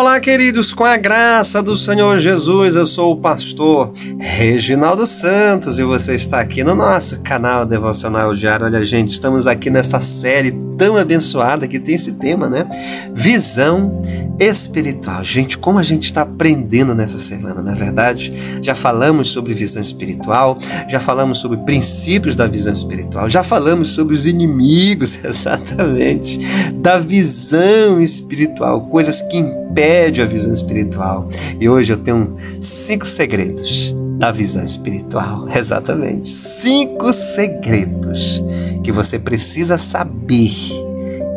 Olá, queridos, com a graça do Senhor Jesus, eu sou o pastor Reginaldo Santos e você está aqui no nosso canal Devocional Diário. Olha, gente, estamos aqui nesta série tão abençoada que tem esse tema, né? Visão espiritual. Gente, como a gente está aprendendo nessa semana, na verdade? Já falamos sobre visão espiritual, já falamos sobre princípios da visão espiritual, já falamos sobre os inimigos, exatamente, da visão espiritual, coisas que impedem a visão espiritual. E hoje eu tenho 5 segredos da visão espiritual, exatamente. 5 segredos que você precisa saber.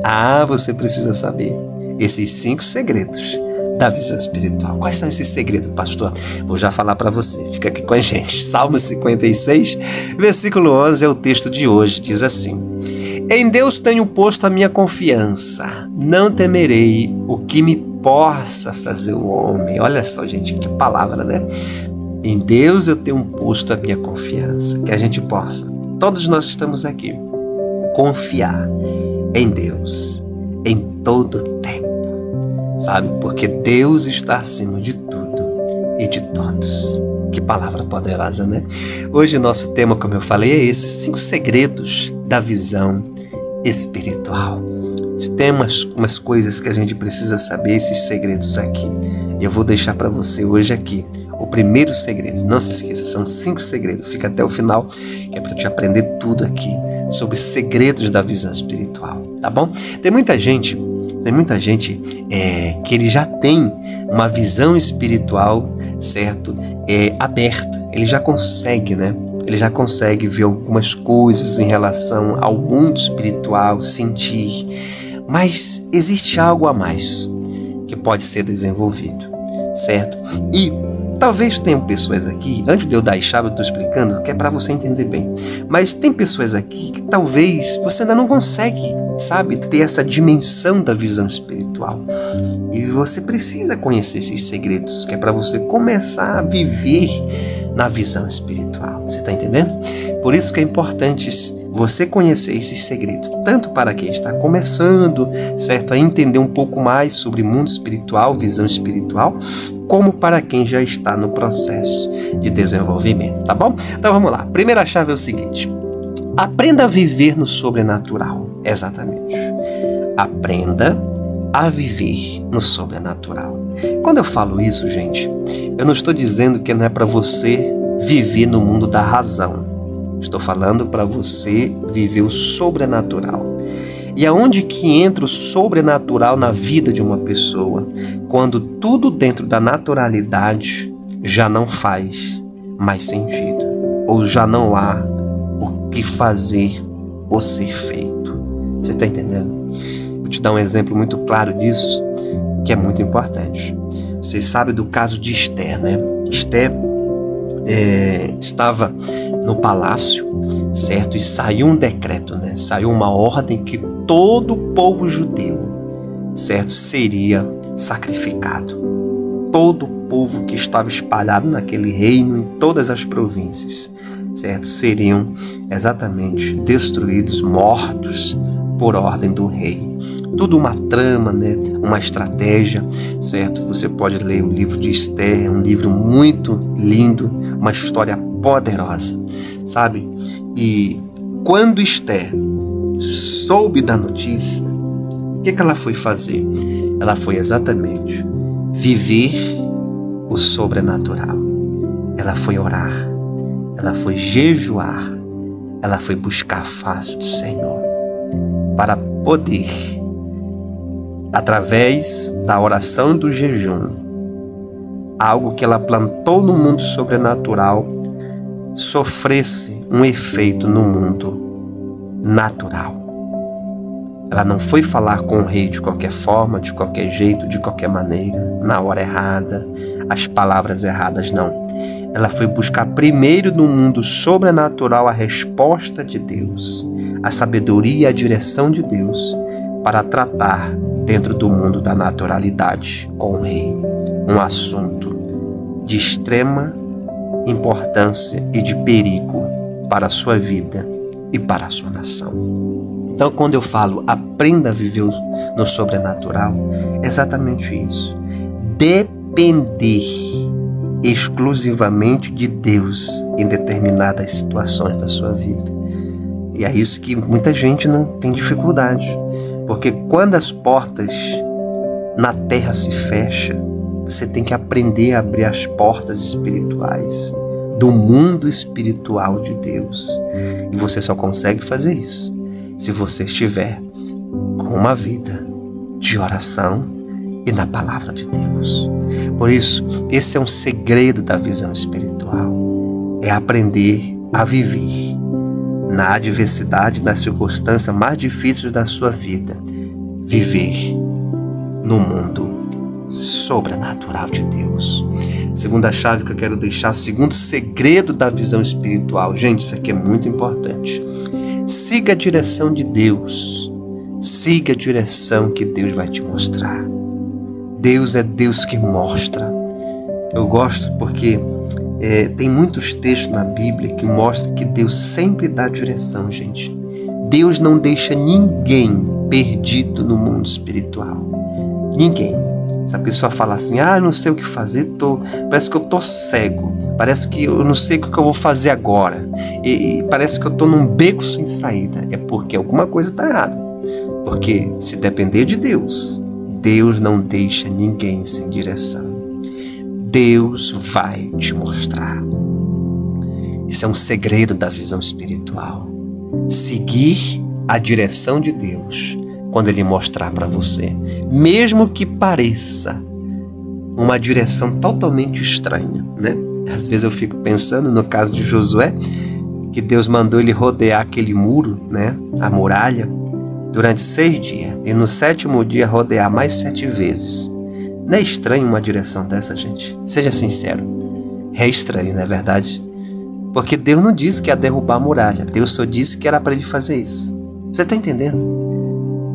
Ah, você precisa saber esses 5 segredos da visão espiritual. Quais são esses segredos, pastor? Vou já falar para você. Fica aqui com a gente. Salmo 56, versículo 11 é o texto de hoje. Diz assim: em Deus tenho posto a minha confiança. Não temerei o que me possa fazer o homem. Olha só, gente, que palavra, né? Em Deus eu tenho posto a minha confiança. Que a gente possa, todos nós que estamos aqui, confiar em Deus em todo tempo, sabe? Porque Deus está acima de tudo e de todos. Que palavra poderosa, né? Hoje nosso tema, como eu falei, é esse: 5 segredos da visão espiritual. Se tem umas coisas que a gente precisa saber, esses segredos aqui. E eu vou deixar para você hoje aqui o primeiro segredo. Não se esqueça, são 5 segredos. Fica até o final, que é para te aprender tudo aqui sobre segredos da visão espiritual, tá bom? Tem muita gente que ele já tem uma visão espiritual, certo? Aberta. Ele já consegue, né? Ele já consegue ver algumas coisas em relação ao mundo espiritual, sentir. Mas existe algo a mais que pode ser desenvolvido, certo? E talvez tenham pessoas aqui, antes de eu dar a chave, eu estou explicando, que é para você entender bem. Mas tem pessoas aqui que talvez você ainda não consegue, sabe, ter essa dimensão da visão espiritual. E você precisa conhecer esses segredos, que é para você começar a viver na visão espiritual. Você está entendendo? Por isso que é importante você conhecer esses segredos, tanto para quem está começando, certo, a entender um pouco mais sobre mundo espiritual, visão espiritual, como para quem já está no processo de desenvolvimento, tá bom? Então vamos lá. Primeira chave é o seguinte: aprenda a viver no sobrenatural. Exatamente. Aprenda a viver no sobrenatural. Quando eu falo isso, gente, eu não estou dizendo que não é para você viver no mundo da razão. Estou falando para você viver o sobrenatural. E aonde que entra o sobrenatural na vida de uma pessoa? Quando tudo dentro da naturalidade já não faz mais sentido, ou já não há o que fazer ou ser feito. Você está entendendo? Vou te dar um exemplo muito claro disso, que é muito importante. Você sabe do caso de Esther, né? Esther estava no palácio, certo? E saiu um decreto, né? Saiu uma ordem que todo o povo judeu, certo, seria sacrificado. Todo o povo que estava espalhado naquele reino, em todas as províncias, certo, seriam exatamente destruídos, mortos por ordem do rei. Tudo uma trama, né? Uma estratégia, certo? Você pode ler o livro de Esther, é um livro muito lindo, uma história poderosa, sabe? E quando Esther soube da notícia, o que ela foi fazer? Ela foi exatamente viver o sobrenatural. Ela foi orar, ela foi jejuar, ela foi buscar a face do Senhor para poder, através da oração e do jejum, algo que ela plantou no mundo sobrenatural sofresse um efeito no mundo natural. Ela não foi falar com o rei de qualquer forma, de qualquer jeito, de qualquer maneira, na hora errada, as palavras erradas, não. Ela foi buscar primeiro no mundo sobrenatural a resposta de Deus, a sabedoria e a direção de Deus para tratar dentro do mundo da naturalidade com o rei, um assunto de extrema importância e de perigo para a sua vida e para a sua nação. Então, quando eu falo aprenda a viver no sobrenatural, é exatamente isso. depender exclusivamente de Deus em determinadas situações da sua vida. E é isso que muita gente não tem dificuldade, porque quando as portas na terra se fecham, você tem que aprender a abrir as portas espirituais do mundo espiritual de Deus. E você só consegue fazer isso se você estiver com uma vida de oração e na palavra de Deus. Por isso, esse é um segredo da visão espiritual. É aprender a viver na adversidade, nas circunstâncias mais difíceis da sua vida. Viver no mundo sobrenatural de Deus. Segunda chave que eu quero deixar, segundo segredo da visão espiritual. Gente, isso aqui é muito importante. Siga a direção de Deus. Siga a direção que Deus vai te mostrar. Deus é Deus que mostra. Eu gosto porque tem muitos textos na Bíblia que mostram que Deus sempre dá direção, gente. Deus não deixa ninguém perdido no mundo espiritual. Ninguém. Se a pessoa fala assim, ah, eu não sei o que fazer, parece que eu tô cego, parece que eu não sei o que eu vou fazer agora, e parece que eu tô num beco sem saída, é porque alguma coisa tá errada. Porque se depender de Deus, Deus não deixa ninguém sem direção. Deus vai te mostrar. Isso é um segredo da visão espiritual. Seguir a direção de Deus quando Ele mostrar para você, mesmo que pareça uma direção totalmente estranha, né? Às vezes eu fico pensando no caso de Josué, que Deus mandou ele rodear aquele muro, né? A muralha, durante 6 dias, e no 7º dia rodear mais 7 vezes. Não é estranho uma direção dessa, gente? Seja sincero, é estranho, não é verdade? Porque Deus não disse que ia derrubar a muralha, Deus só disse que era para ele fazer isso. Você está entendendo?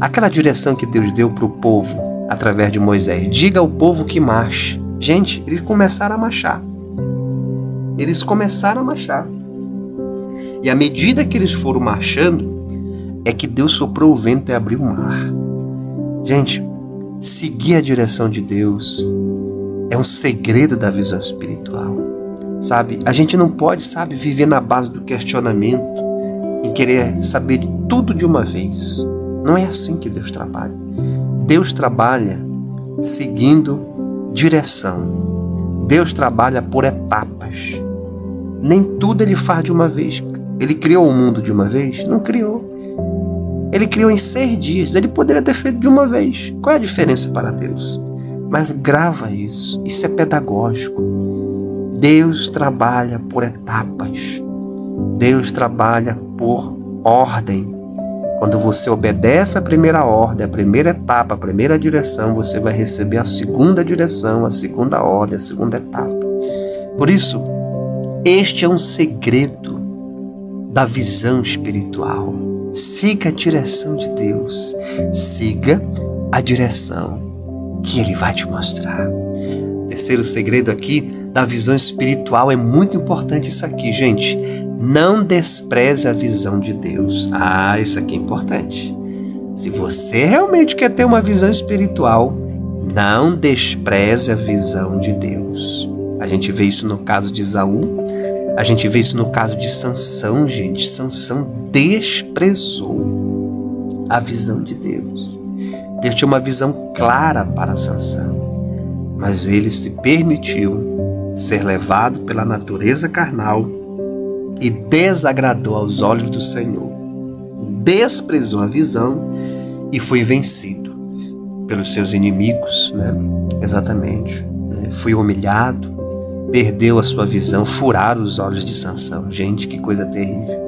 Aquela direção que Deus deu para o povo através de Moisés, diga ao povo que marche. Gente, eles começaram a marchar. Eles começaram a marchar. E à medida que eles foram marchando, é que Deus soprou o vento e abriu o mar. Gente, seguir a direção de Deus é um segredo da visão espiritual. Sabe? A gente não pode, sabe, viver na base do questionamento e querer saber de tudo de uma vez. Não é assim que Deus trabalha. Deus trabalha seguindo direção. Deus trabalha por etapas. Nem tudo Ele faz de uma vez. Ele criou o mundo de uma vez? Não criou. Ele criou em 6 dias. Ele poderia ter feito de uma vez. Qual é a diferença para Deus? Mas grava isso. Isso é pedagógico. Deus trabalha por etapas. Deus trabalha por ordem. Quando você obedece a primeira ordem, a primeira etapa, a primeira direção, você vai receber a segunda direção, a segunda ordem, a segunda etapa. Por isso, este é um segredo da visão espiritual. Siga a direção de Deus. Siga a direção que Ele vai te mostrar. Terceiro segredo aqui da visão espiritual, é muito importante isso aqui, gente. Não despreze a visão de Deus. Ah, isso aqui é importante. Se você realmente quer ter uma visão espiritual, não despreze a visão de Deus. A gente vê isso no caso de Esaú. A gente vê isso no caso de Sansão, gente. Sansão desprezou a visão de Deus. Deus tinha uma visão clara para Sansão, mas ele se permitiu ser levado pela natureza carnal e desagradou aos olhos do Senhor, desprezou a visão e foi vencido pelos seus inimigos, né? Exatamente, né? Foi humilhado, perdeu a sua visão, furaram os olhos de Sansão. Gente, que coisa terrível,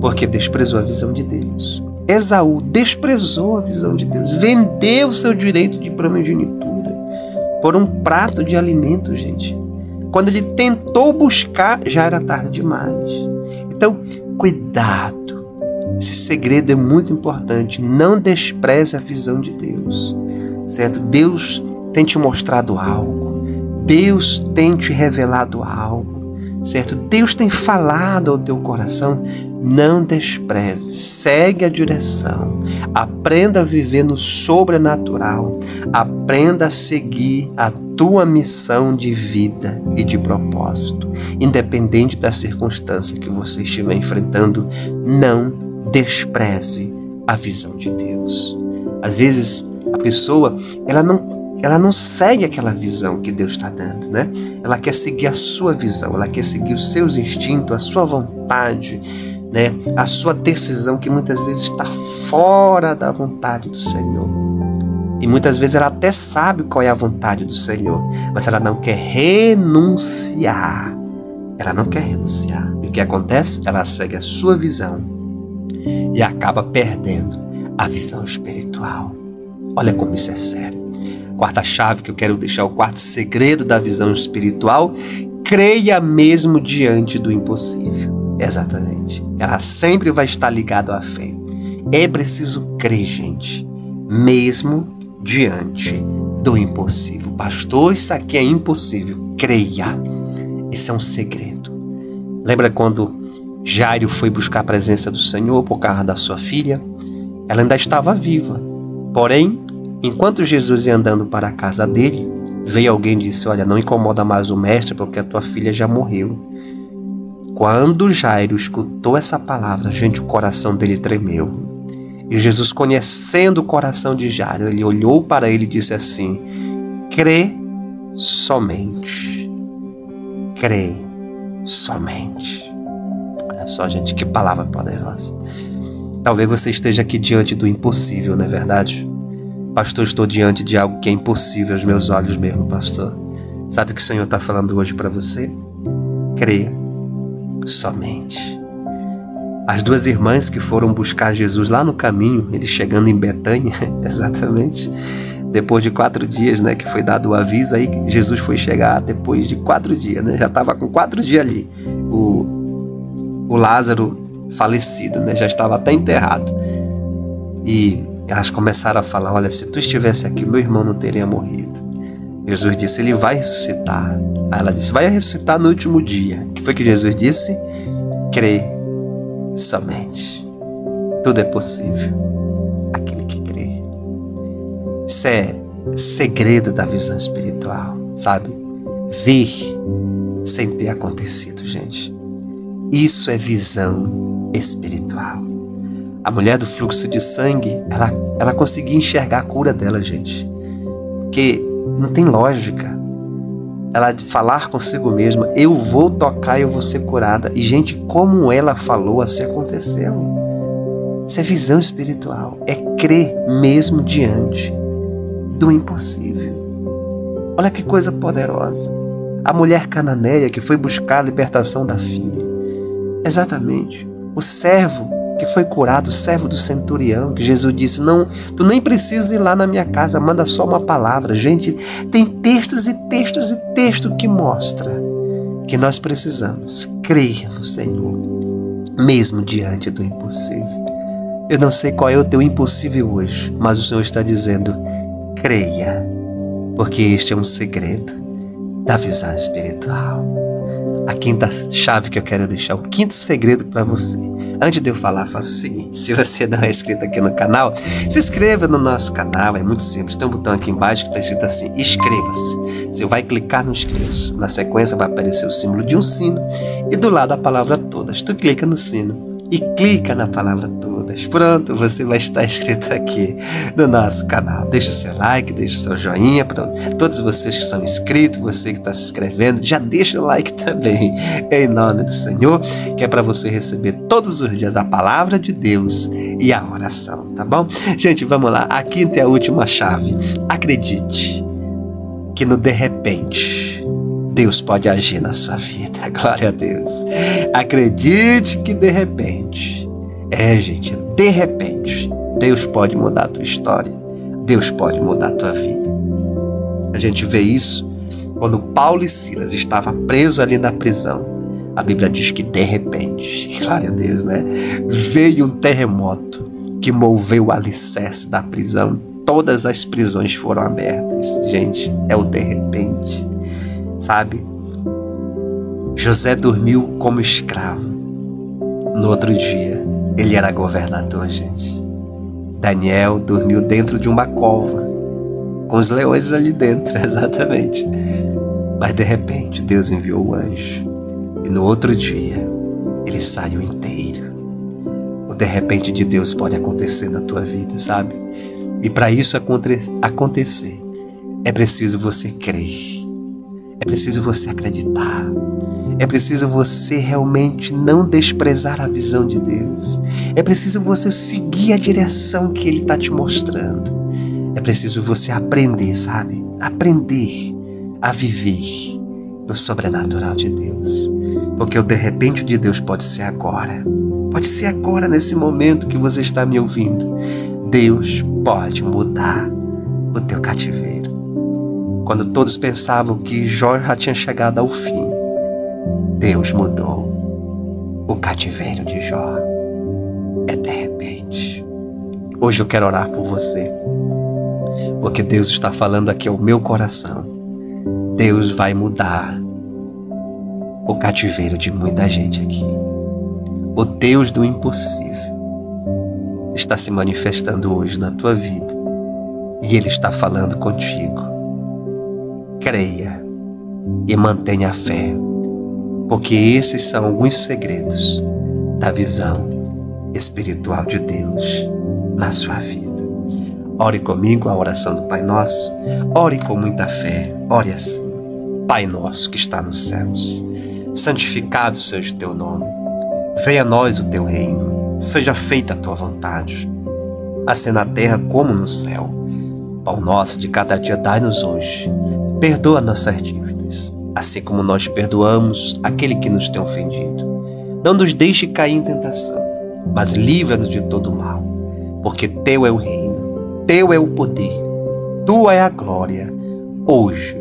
porque desprezou a visão de Deus. Esaú desprezou a visão de Deus, vendeu seu direito de primogenitura por um prato de alimento, gente. Quando ele tentou buscar, já era tarde demais. Então, cuidado. Esse segredo é muito importante. Não despreze a visão de Deus. Certo? Deus tem te mostrado algo. Deus tem te revelado algo. Certo? Deus tem falado ao teu coração. Não despreze, segue a direção, aprenda a viver no sobrenatural, aprenda a seguir a tua missão de vida e de propósito. Independente da circunstância que você estiver enfrentando, não despreze a visão de Deus. Às vezes a pessoa ela não segue aquela visão que Deus está dando, né? Ela quer seguir a sua visão, ela quer seguir os seus instintos, a sua vontade, né? A sua decisão que muitas vezes está fora da vontade do Senhor. E muitas vezes ela até sabe qual é a vontade do Senhor, mas ela não quer renunciar. Ela não quer renunciar. E o que acontece? Ela segue a sua visão e acaba perdendo a visão espiritual. Olha como isso é sério. Quarta chave que eu quero deixar, o quarto segredo da visão espiritual: creia mesmo diante do impossível. Exatamente. Ela sempre vai estar ligada à fé. É preciso crer, gente, mesmo diante do impossível. Pastor, isso aqui é impossível. Creia. Esse é um segredo. Lembra quando Jairo foi buscar a presença do Senhor por causa da sua filha? Ela ainda estava viva, porém, enquanto Jesus ia andando para a casa dele, veio alguém e disse: olha, não incomoda mais o mestre, porque a tua filha já morreu. Quando Jairo escutou essa palavra, gente, o coração dele tremeu. E Jesus, conhecendo o coração de Jairo, ele olhou para ele e disse assim: crê somente. Crê somente. Olha só, gente, que palavra poderosa. Talvez você esteja aqui diante do impossível, não é verdade? Pastor, estou diante de algo que é impossível aos meus olhos mesmo, pastor. Sabe o que o Senhor está falando hoje para você? Creia somente. As duas irmãs que foram buscar Jesus lá no caminho, ele chegando em Betânia, exatamente, depois de 4 dias, né, que foi dado o aviso, aí Jesus foi chegar depois de 4 dias, né, já estava com 4 dias ali, o Lázaro falecido, né, já estava até enterrado. E elas começaram a falar: olha, se tu estivesse aqui, meu irmão não teria morrido. Jesus disse: ele vai ressuscitar. Aí ela disse: vai ressuscitar no último dia. O que foi que Jesus disse? Crê somente. Tudo é possível aquele que crê. Isso é segredo da visão espiritual, sabe? Ver sem ter acontecido, gente. Isso é visão espiritual. A mulher do fluxo de sangue, ela conseguia enxergar a cura dela, gente. Porque não tem lógica. Ela falar consigo mesma: eu vou tocar e eu vou ser curada. E, gente, como ela falou, assim aconteceu. Isso é visão espiritual. É crer mesmo diante do impossível. Olha que coisa poderosa. A mulher cananeia que foi buscar a libertação da filha. Exatamente. O servo que foi curado, o servo do centurião, que Jesus disse: não, tu nem precisa ir lá na minha casa, manda só uma palavra. Gente, tem textos e textos e textos que mostra que nós precisamos crer no Senhor, mesmo diante do impossível. Eu não sei qual é o teu impossível hoje, mas o Senhor está dizendo: creia, porque este é um segredo da visão espiritual. A quinta chave que eu quero deixar, o quinto segredo para você. Antes de eu falar, faça o seguinte: se você não é inscrito aqui no canal, se inscreva no nosso canal, é muito simples. Tem um botão aqui embaixo que está escrito assim: inscreva-se. Você vai clicar no inscreva-se. Na sequência vai aparecer o símbolo de um sino e do lado a palavra todas. Tu clica no sino e clica na palavra todas. Pronto, você vai estar inscrito aqui no nosso canal. Deixa o seu like, deixa o seu joinha para todos vocês que são inscritos, você que está se inscrevendo, já deixa o like também, em nome do Senhor, que é para você receber todos os dias a palavra de Deus e a oração, tá bom? Gente, vamos lá, a quinta e a última chave: acredite que no de repente Deus pode agir na sua vida. Glória a Deus. Acredite que de repente, gente, de repente, Deus pode mudar a tua história. Deus pode mudar a tua vida. A gente vê isso quando Paulo e Silas estavam presos ali na prisão. A Bíblia diz que de repente, glória a Deus, né? Veio um terremoto que moveu o alicerce da prisão. Todas as prisões foram abertas. Gente, é o de repente. Sabe, José dormiu como escravo, No outro dia, ele era governador, gente. Daniel dormiu dentro de uma cova, com os leões ali dentro, exatamente. Mas de repente, Deus enviou o anjo. E no outro dia, ele saiu inteiro. O de repente de Deus pode acontecer na tua vida, sabe? E para isso acontecer, é preciso você crer. É preciso você acreditar. É preciso você realmente não desprezar a visão de Deus. É preciso você seguir a direção que Ele está te mostrando. É preciso você aprender, sabe? Aprender a viver no sobrenatural de Deus. Porque o de repente de Deus pode ser agora. Pode ser agora, nesse momento que você está me ouvindo. Deus pode mudar o teu cativeiro. Quando todos pensavam que Jó já tinha chegado ao fim, Deus mudou o cativeiro de Jó. É de repente. Hoje eu quero orar por você, porque Deus está falando aqui ao meu coração. Deus vai mudar o cativeiro de muita gente aqui. O Deus do impossível está se manifestando hoje na tua vida e Ele está falando contigo. Creia e mantenha a fé, porque esses são alguns segredos da visão espiritual de Deus na sua vida. Ore comigo a oração do Pai Nosso, ore com muita fé, ore assim: Pai Nosso que está nos céus, santificado seja o teu nome, venha a nós o teu reino, seja feita a tua vontade, assim na terra como no céu. Pão nosso de cada dia dai-nos hoje. Perdoa nossas dívidas, assim como nós perdoamos aquele que nos tem ofendido. Não nos deixe cair em tentação, mas livra-nos de todo o mal, porque teu é o reino, teu é o poder, tua é a glória, hoje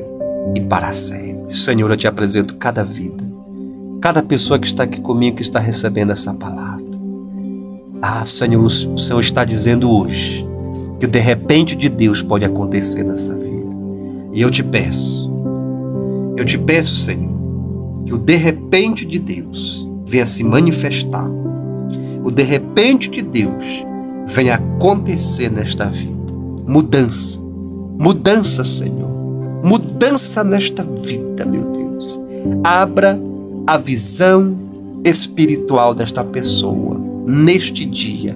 e para sempre. Senhor, eu te apresento cada vida, cada pessoa que está aqui comigo, que está recebendo essa palavra. Ah, Senhor, o Senhor está dizendo hoje que o de repente de Deus pode acontecer nessa vida. E eu te peço, Senhor, que o de repente de Deus venha se manifestar. O de repente de Deus venha acontecer nesta vida. Mudança, mudança, Senhor. Mudança nesta vida, meu Deus. Abra a visão espiritual desta pessoa neste dia.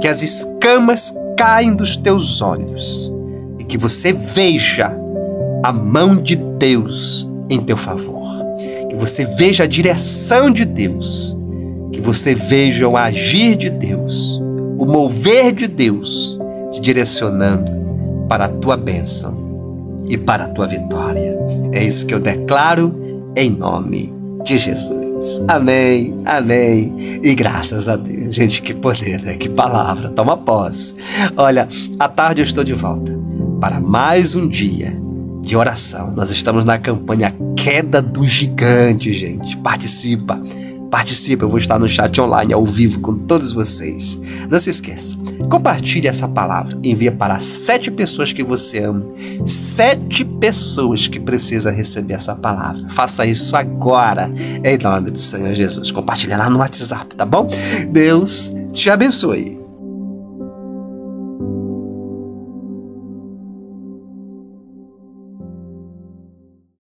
Que as escamas caem dos teus olhos e que você veja a mão de Deus em teu favor, que você veja a direção de Deus, que você veja o agir de Deus, o mover de Deus, te direcionando para a tua bênção e para a tua vitória. É isso que eu declaro em nome de Jesus. Amém, amém e graças a Deus. Gente, que poder, né? Que palavra, toma posse. Olha, à tarde eu estou de volta para mais um dia de oração. Nós estamos na campanha Queda do Gigante, gente. Participa, participa. Eu vou estar no chat online, ao vivo, com todos vocês. Não se esqueça, compartilhe essa palavra. Envia para 7 pessoas que você ama. 7 pessoas que precisam receber essa palavra. Faça isso agora, em nome do Senhor Jesus. Compartilha lá no WhatsApp, tá bom? Deus te abençoe.